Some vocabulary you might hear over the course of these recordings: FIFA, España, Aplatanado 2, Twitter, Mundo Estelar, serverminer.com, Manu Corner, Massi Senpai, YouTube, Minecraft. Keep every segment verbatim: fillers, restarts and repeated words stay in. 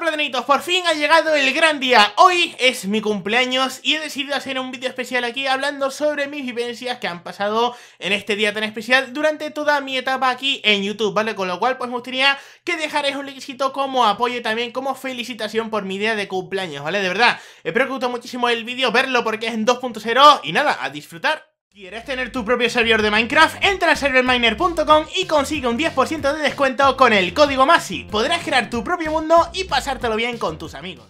aplatanitos, por fin ha llegado el gran día. Hoy es mi cumpleaños y he decidido hacer un vídeo especial aquí hablando sobre mis vivencias que han pasado en este día tan especial durante toda mi etapa aquí en YouTube, ¿vale? Con lo cual pues me gustaría que dejarais un likecito como apoyo y también como felicitación por mi día de cumpleaños, ¿vale? De verdad, espero que os guste muchísimo el vídeo, verlo porque es en dos punto cero y nada, a disfrutar. ¿Quieres tener tu propio servidor de Minecraft? Entra a server miner punto com y consigue un diez por ciento de descuento con el código Massi. Podrás crear tu propio mundo y pasártelo bien con tus amigos.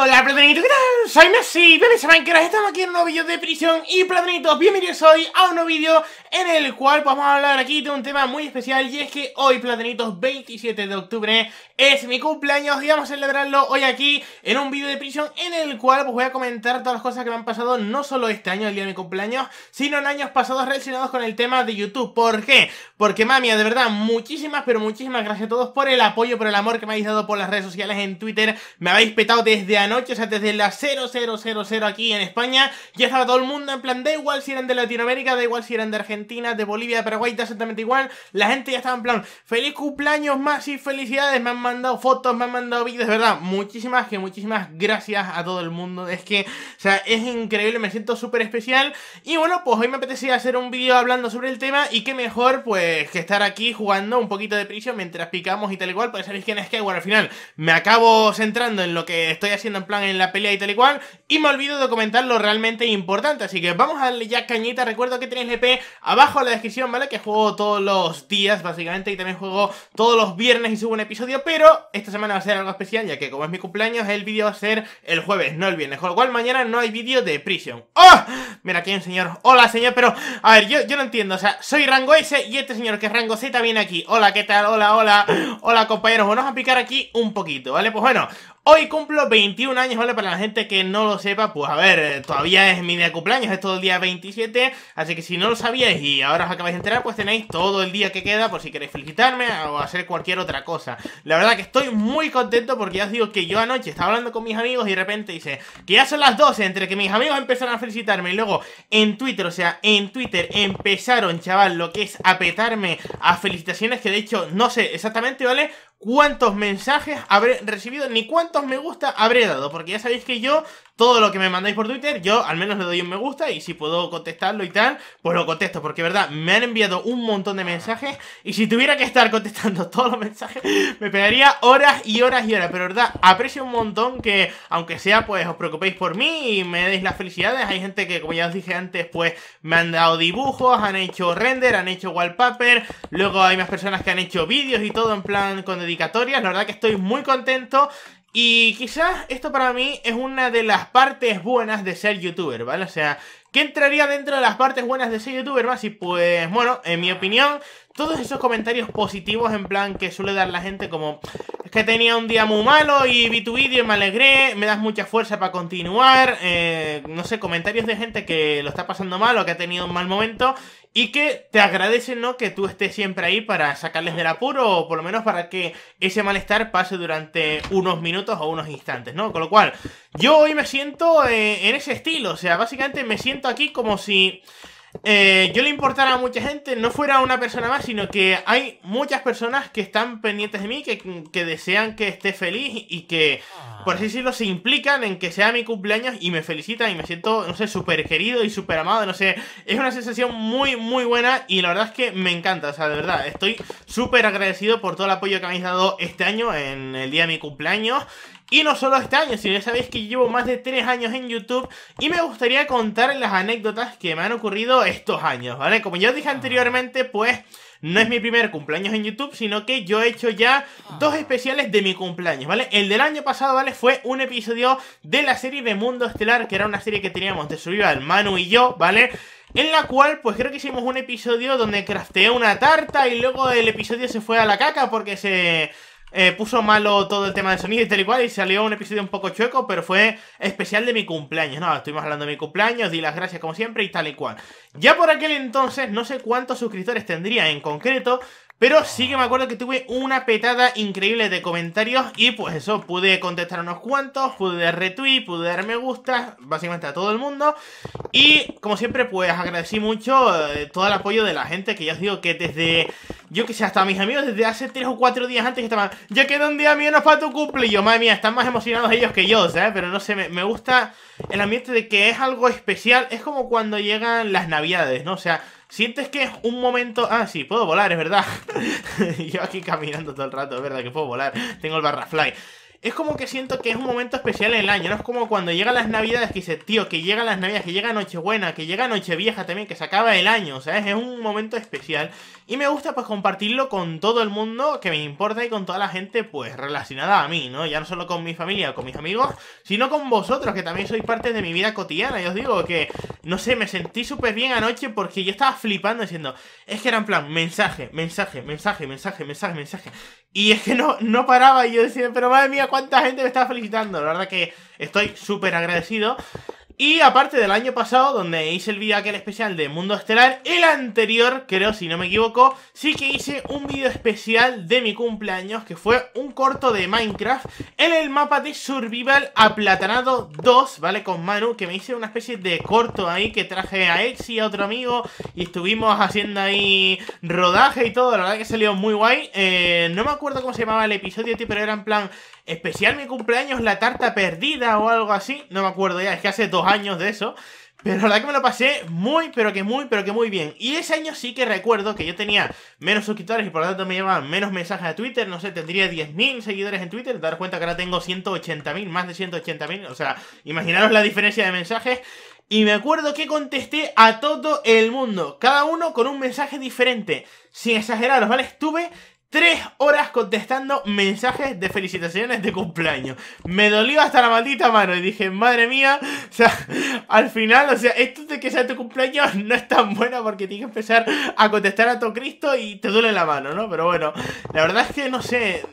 Hola, aplatanitos, ¿qué tal? Soy Massi, bienvenidos a Minecraft, estamos aquí en un nuevo vídeo de prisión y aplatanitos, bienvenidos hoy a un nuevo vídeo en el cual pues, vamos a hablar aquí de un tema muy especial y es que hoy, aplatanitos, veintisiete de octubre es mi cumpleaños y vamos a celebrarlo hoy aquí en un vídeo de prisión en el cual pues voy a comentar todas las cosas que me han pasado no solo este año, el día de mi cumpleaños, sino en años pasados relacionados con el tema de YouTube. ¿Por qué? Porque mami, de verdad, muchísimas pero muchísimas gracias a todos por el apoyo, por el amor que me habéis dado por las redes sociales, en Twitter, me habéis petado desde anoche. O sea, desde las cero cero cero cero aquí en España ya estaba todo el mundo en plan, da igual si eran de Latinoamérica, da igual si eran de Argentina, de Bolivia, de Paraguay, da exactamente igual. La gente ya estaba en plan, feliz cumpleaños más y felicidades, me han mandado fotos, me han mandado vídeos, de verdad, muchísimas que muchísimas gracias a todo el mundo. Es que, o sea, es increíble, me siento súper especial. Y bueno, pues hoy me apetecía hacer un vídeo hablando sobre el tema y qué mejor pues que estar aquí jugando un poquito de prisión mientras picamos y tal y cual, porque sabéis quién es que, bueno, al final me acabo centrando en lo que estoy haciendo en plan en la pelea y tal y cual, y me olvido de comentar lo realmente importante, así que vamos a darle ya cañita. Recuerdo que tenéis el L P abajo en la descripción, ¿vale? Que juego todos los días, básicamente, y también juego todos los viernes y subo un episodio, pero esta semana va a ser algo especial, ya que como es mi cumpleaños, el vídeo va a ser el jueves, no el viernes, con lo cual mañana no hay vídeo de prisión. ¡Oh! Mira, aquí hay un señor. Hola, señor, pero, a ver, yo, yo no entiendo, o sea, soy rango S y este señor que es rango Z viene aquí. Hola, ¿qué tal? Hola, hola, hola, compañeros, vamos a picar aquí un poquito, ¿vale? Pues bueno, hoy cumplo veintiún años, ¿vale? Para la gente que no lo sepa, pues a ver, todavía es mi día de cumpleaños, es todo el día veintisiete, así que si no lo sabíais y ahora os acabáis de enterar, pues tenéis todo el día que queda por si queréis felicitarme o hacer cualquier otra cosa. La verdad que estoy muy contento porque ya os digo que yo anoche estaba hablando con mis amigos y de repente dice que ya son las doce, entre que mis amigos empezaron a felicitarme y luego en Twitter, o sea, en Twitter empezaron, chaval, lo que es a petarme a felicitaciones que de hecho no sé exactamente, ¿vale? Cuántos mensajes habré recibido, ni cuántos me gusta habré dado, porque ya sabéis que yo, todo lo que me mandáis por Twitter, yo al menos le doy un me gusta y si puedo contestarlo y tal, pues lo contesto, porque verdad, me han enviado un montón de mensajes y si tuviera que estar contestando todos los mensajes, me pegaría horas y horas y horas, pero verdad, aprecio un montón que, aunque sea, pues os preocupéis por mí y me deis las felicidades. Hay gente que, como ya os dije antes, pues me han dado dibujos, han hecho render, han hecho wallpaper, luego hay más personas que han hecho vídeos y todo en plan con dedicación. La verdad que estoy muy contento y quizás esto para mí es una de las partes buenas de ser youtuber, ¿vale? O sea, ¿qué entraría dentro de las partes buenas de ser youtuber, Massi? Pues bueno, en mi opinión, todos esos comentarios positivos en plan que suele dar la gente como es que tenía un día muy malo y vi tu vídeo y me alegré, me das mucha fuerza para continuar, eh, no sé, comentarios de gente que lo está pasando mal o que ha tenido un mal momento y que te agradecen, ¿no? Que tú estés siempre ahí para sacarles del apuro o por lo menos para que ese malestar pase durante unos minutos o unos instantes, ¿no? Con lo cual, yo hoy me siento eh, en ese estilo, o sea, básicamente me siento aquí como si Eh, yo le importara a mucha gente, no fuera una persona más, sino que hay muchas personas que están pendientes de mí, que, que desean que esté feliz y que, por así decirlo, se implican en que sea mi cumpleaños y me felicitan y me siento, no sé, súper querido y súper amado, no sé, es una sensación muy, muy buena y la verdad es que me encanta, o sea, de verdad, estoy súper agradecido por todo el apoyo que me habéis dado este año en el día de mi cumpleaños. Y no solo este año, si ya sabéis que llevo más de tres años en YouTube y me gustaría contar las anécdotas que me han ocurrido estos años, ¿vale? Como ya os dije anteriormente, pues no es mi primer cumpleaños en YouTube, sino que yo he hecho ya dos especiales de mi cumpleaños, ¿vale? El del año pasado, ¿vale? Fue un episodio de la serie de Mundo Estelar, que era una serie que teníamos de survival, Manu y yo, ¿vale? En la cual, pues creo que hicimos un episodio donde crafteé una tarta y luego el episodio se fue a la caca porque se Eh, puso malo todo el tema del sonido y tal y cual y salió un episodio un poco chueco, pero fue especial de mi cumpleaños, no, estuvimos hablando de mi cumpleaños, di las gracias como siempre y tal y cual. Ya por aquel entonces, no sé cuántos suscriptores tendría en concreto, Pero sí que me acuerdo que tuve una petada increíble de comentarios y pues eso, pude contestar unos cuantos, pude dar retweet, pude dar me gusta, básicamente a todo el mundo. Y como siempre pues agradecí mucho eh, todo el apoyo de la gente, que ya os digo que desde, yo que sé, hasta mis amigos desde hace tres o cuatro días antes que estaban, ya queda un día menos para tu cumple, y yo, madre mía, están más emocionados ellos que yo, ¿sabes? Pero no sé, me, me gusta el ambiente de que es algo especial, es como cuando llegan las navidades, ¿no? O sea, sientes que es un momento... Ah, sí, puedo volar, es verdad. Yo aquí caminando todo el rato, es verdad que puedo volar. Tengo el barra fly. Es como que siento que es un momento especial en el año. No es como cuando llegan las navidades que dices, tío, que llegan las navidades, que llega Nochebuena, que llega Nochevieja también, que se acaba el año, ¿sabes? Es un momento especial. Y me gusta pues compartirlo con todo el mundo que me importa y con toda la gente pues relacionada a mí, ¿no? Ya no solo con mi familia o con mis amigos, sino con vosotros, que también sois parte de mi vida cotidiana. Y os digo que... No sé, me sentí súper bien anoche porque yo estaba flipando diciendo, es que era en plan, mensaje, mensaje, mensaje, mensaje, mensaje, mensaje. Y es que no, no paraba y yo decía, pero madre mía, cuánta gente me estaba felicitando. La verdad que estoy súper agradecido. Y aparte del año pasado, donde hice el vídeo aquel especial de Mundo Estelar, el anterior, creo, si no me equivoco, sí que hice un vídeo especial de mi cumpleaños, que fue un corto de Minecraft en el mapa de Survival Aplatanado dos, ¿vale? Con Manu, que me hice una especie de corto ahí, que traje a Ex y a otro amigo, y estuvimos haciendo ahí rodaje y todo, la verdad que salió muy guay. Eh, no me acuerdo cómo se llamaba el episodio, tío, pero era en plan... especial mi cumpleaños, la tarta perdida o algo así, no me acuerdo ya, es que hace dos años de eso, pero la verdad que me lo pasé muy, pero que muy, pero que muy bien. Y ese año sí que recuerdo que yo tenía menos suscriptores y por lo tanto me llevaban menos mensajes a Twitter, no sé, tendría diez mil seguidores en Twitter, daros cuenta que ahora tengo ciento ochenta mil, más de ciento ochenta mil, o sea, imaginaros la diferencia de mensajes. Y me acuerdo que contesté a todo el mundo, cada uno con un mensaje diferente, sin exageraros, ¿vale? Estuve... tres horas contestando mensajes de felicitaciones de cumpleaños. Me dolió hasta la maldita mano y dije, madre mía, o sea, al final, o sea, esto de que sea tu cumpleaños no es tan bueno porque tienes que empezar a contestar a todo Cristo y te duele la mano, ¿no? Pero bueno, la verdad es que no sé...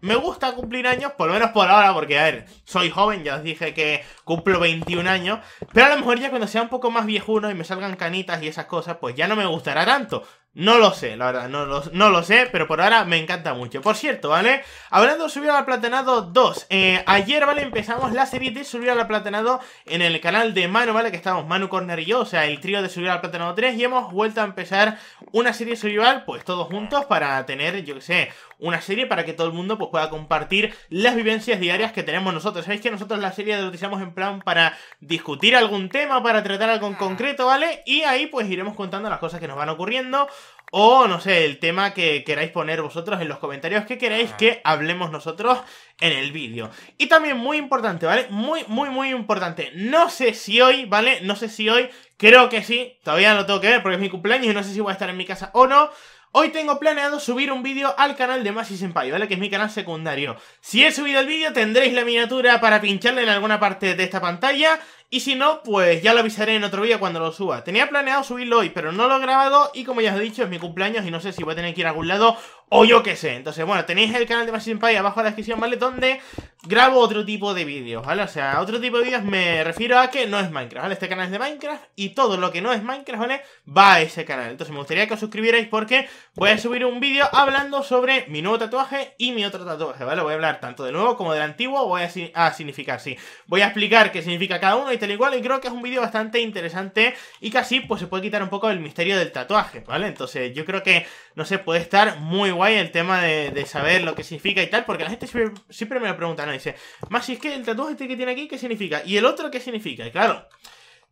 Me gusta cumplir años, por lo menos por ahora, porque, a ver, soy joven, ya os dije que cumplo veintiún años, pero a lo mejor ya cuando sea un poco más viejuno y me salgan canitas y esas cosas, pues ya no me gustará tanto. No lo sé, la verdad, no lo, no lo sé, pero por ahora me encanta mucho. Por cierto, ¿vale? Hablando de Subir al Aplatanado dos, eh, ayer, ¿vale? Empezamos la serie de Subir al Aplatanado en el canal de Manu, ¿vale? Que estamos Manu Corner y yo, o sea, el trío de Subir al Aplatanado tres, y hemos vuelto a empezar una serie survival, pues todos juntos, para tener, yo qué sé, una serie para que todo el mundo pues pueda compartir las vivencias diarias que tenemos nosotros. Sabéis que nosotros la serie la utilizamos en plan para discutir algún tema, para tratar algo en concreto, ¿vale? Y ahí pues iremos contando las cosas que nos van ocurriendo. O, no sé, el tema que queráis poner vosotros en los comentarios, que queráis que hablemos nosotros en el vídeo. Y también muy importante, ¿vale? Muy, muy, muy importante. No sé si hoy, ¿vale? No sé si hoy, creo que sí, todavía lo tengo que ver porque es mi cumpleaños y no sé si voy a estar en mi casa o no. Hoy tengo planeado subir un vídeo al canal de Massi Senpai, ¿vale? Que es mi canal secundario. Si he subido el vídeo tendréis la miniatura para pincharle en alguna parte de esta pantalla. Y si no, pues ya lo avisaré en otro vídeo cuando lo suba. Tenía planeado subirlo hoy, pero no lo he grabado. Y como ya os he dicho, es mi cumpleaños y no sé si voy a tener que ir a algún lado o yo qué sé. Entonces, bueno, tenéis el canal de Massi Senpai abajo en la descripción, ¿vale? Donde grabo otro tipo de vídeos, ¿vale? O sea, otro tipo de vídeos me refiero a que no es Minecraft, ¿vale? Este canal es de Minecraft y todo lo que no es Minecraft, ¿vale? Va a ese canal. Entonces me gustaría que os suscribierais porque voy a subir un vídeo hablando sobre mi nuevo tatuaje y mi otro tatuaje, ¿vale? Voy a hablar tanto del nuevo como del antiguo, voy a, a significar, sí. Voy a explicar qué significa cada uno y tal y cual, y creo que es un vídeo bastante interesante y casi pues se puede quitar un poco el misterio del tatuaje, ¿vale? Entonces yo creo que, no sé, puede estar muy guay el tema de, de saber lo que significa y tal, porque la gente siempre, siempre me lo pregunta, ¿no? Y dice, más si es que el tatuaje este que tiene aquí, ¿qué significa? ¿Y el otro qué significa? Y claro,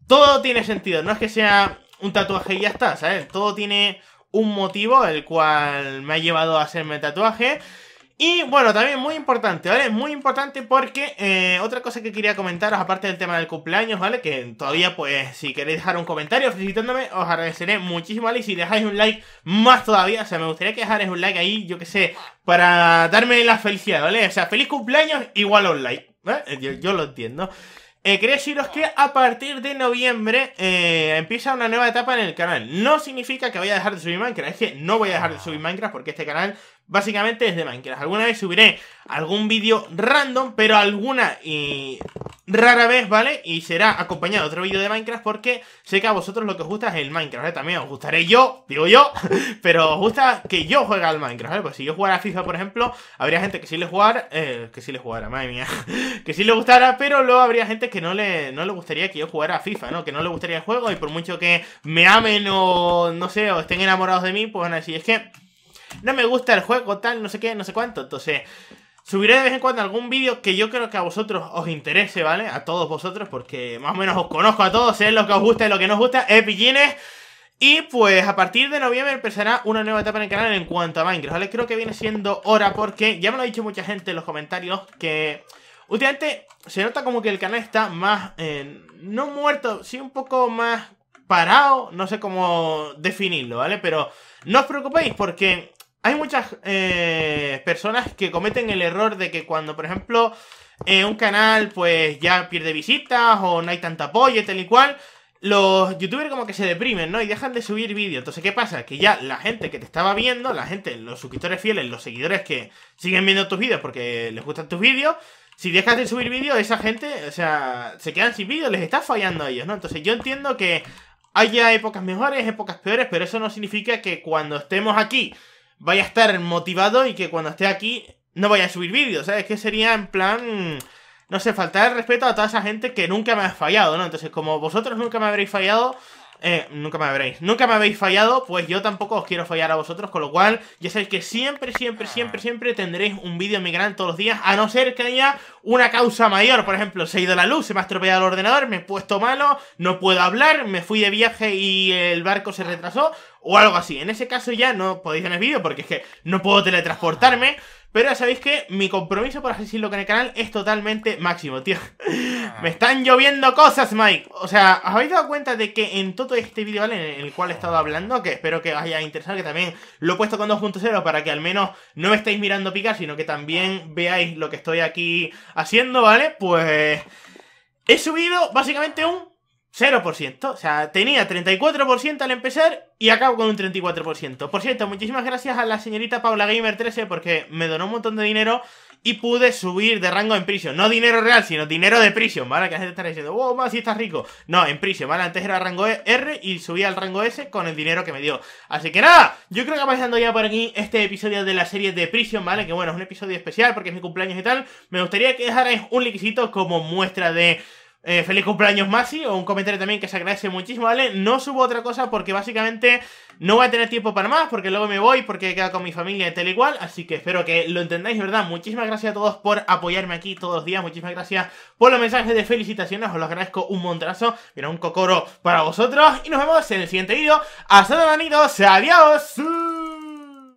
todo tiene sentido, no es que sea un tatuaje y ya está, ¿sabes? Todo tiene un motivo el cual me ha llevado a hacerme el tatuaje. Y bueno, también muy importante, ¿vale? Muy importante porque eh, otra cosa que quería comentaros, aparte del tema del cumpleaños, ¿vale? Que todavía, pues, si queréis dejar un comentario felicitándome, os agradeceré muchísimo, ¿vale? Y si dejáis un like, más todavía, o sea, me gustaría que dejarais un like ahí, yo qué sé, para darme la felicidad, ¿vale? O sea, feliz cumpleaños igual a un like, ¿vale? Yo, yo lo entiendo. Eh, quería deciros que a partir de noviembre eh, empieza una nueva etapa en el canal. No significa que vaya a dejar de subir Minecraft, es que no voy a dejar de subir Minecraft porque este canal básicamente es de Minecraft. Alguna vez subiré algún vídeo random, pero alguna y rara vez, ¿vale? Y será acompañado de otro vídeo de Minecraft, porque sé que a vosotros lo que os gusta es el Minecraft, ¿vale? También os gustaré yo, digo yo, pero os gusta que yo juegue al Minecraft, ¿vale? Pues si yo jugara a FIFA, por ejemplo, habría gente que sí le jugara, eh, que sí le jugara, madre mía, que sí le gustara, pero luego habría gente que no le, no le gustaría que yo jugara a FIFA, ¿no? Que no le gustaría el juego, y por mucho que me amen o, no sé, o estén enamorados de mí, pues van a decir, es que no me gusta el juego, tal, no sé qué, no sé cuánto, entonces... Subiré de vez en cuando algún vídeo que yo creo que a vosotros os interese, ¿vale? A todos vosotros, porque más o menos os conozco a todos, sé ¿eh? lo que os gusta y lo que no os gusta, eh, pillines. Y pues a partir de noviembre empezará una nueva etapa en el canal en cuanto a Minecraft, ¿vale? Creo que viene siendo hora porque ya me lo ha dicho mucha gente en los comentarios que... Últimamente se nota como que el canal está más... Eh, no muerto, sí un poco más parado, no sé cómo definirlo, ¿vale? Pero no os preocupéis porque... Hay muchas eh, personas que cometen el error de que cuando, por ejemplo, eh, un canal pues ya pierde visitas o no hay tanto apoyo y tal y cual, los youtubers como que se deprimen, ¿no? Y dejan de subir vídeos. Entonces, ¿qué pasa? Que ya la gente que te estaba viendo, la gente, los suscriptores fieles, los seguidores que siguen viendo tus vídeos porque les gustan tus vídeos, si dejas de subir vídeos, esa gente, o sea, se quedan sin vídeos, les está fallando a ellos, ¿no? Entonces, yo entiendo que haya épocas mejores, épocas peores, pero eso no significa que cuando estemos aquí... vaya a estar motivado y que cuando esté aquí no vaya a subir vídeos, ¿sabes? Que sería en plan, no sé, faltar el respeto a toda esa gente que nunca me ha fallado, ¿no? Entonces, como vosotros nunca me habréis fallado, eh, nunca me habréis, nunca me habéis fallado, pues yo tampoco os quiero fallar a vosotros, con lo cual, ya sabéis que siempre, siempre, siempre, siempre tendréis un vídeo en mi canal todos los días, a no ser que haya una causa mayor, por ejemplo, se ha ido la luz, se me ha estropeado el ordenador, me he puesto malo, no puedo hablar, me fui de viaje y el barco se retrasó, o algo así. En ese caso ya no podéis ver el vídeo porque es que no puedo teletransportarme. Pero ya sabéis que mi compromiso, por así decirlo, con el canal es totalmente máximo, tío. Me están lloviendo cosas, Mike. O sea, ¿os habéis dado cuenta de que en todo este vídeo, ¿vale? En el cual he estado hablando, que espero que os haya interesado, que también lo he puesto con dos punto cero para que al menos no me estéis mirando picar, sino que también veáis lo que estoy aquí haciendo, ¿vale? Pues he subido básicamente un... cero por ciento, o sea, tenía treinta y cuatro por ciento al empezar y acabo con un treinta y cuatro por ciento. Por cierto, muchísimas gracias a la señorita Paula Gamer trece porque me donó un montón de dinero y pude subir de rango en Prison. No dinero real, sino dinero de Prison, ¿vale? Que la gente estará diciendo, wow, más si estás rico. No, en Prison, ¿vale? Antes era rango R y subí al rango S con el dinero que me dio. Así que nada, yo creo que va dejando ya por aquí este episodio de la serie de Prison, ¿vale? Que bueno, es un episodio especial porque es mi cumpleaños y tal. Me gustaría que dejarais un likecito como muestra de... Eh, feliz cumpleaños Massi, o un comentario también que se agradece muchísimo, ¿vale? No subo otra cosa porque básicamente no voy a tener tiempo para más, porque luego me voy, porque he quedado con mi familia y tal y cual, así que espero que lo entendáis, ¿verdad? Muchísimas gracias a todos por apoyarme aquí todos los días, muchísimas gracias por los mensajes de felicitaciones, os lo agradezco un montonazo, mira, un cocoro para vosotros, y nos vemos en el siguiente vídeo, hasta luego, amigos, adiós.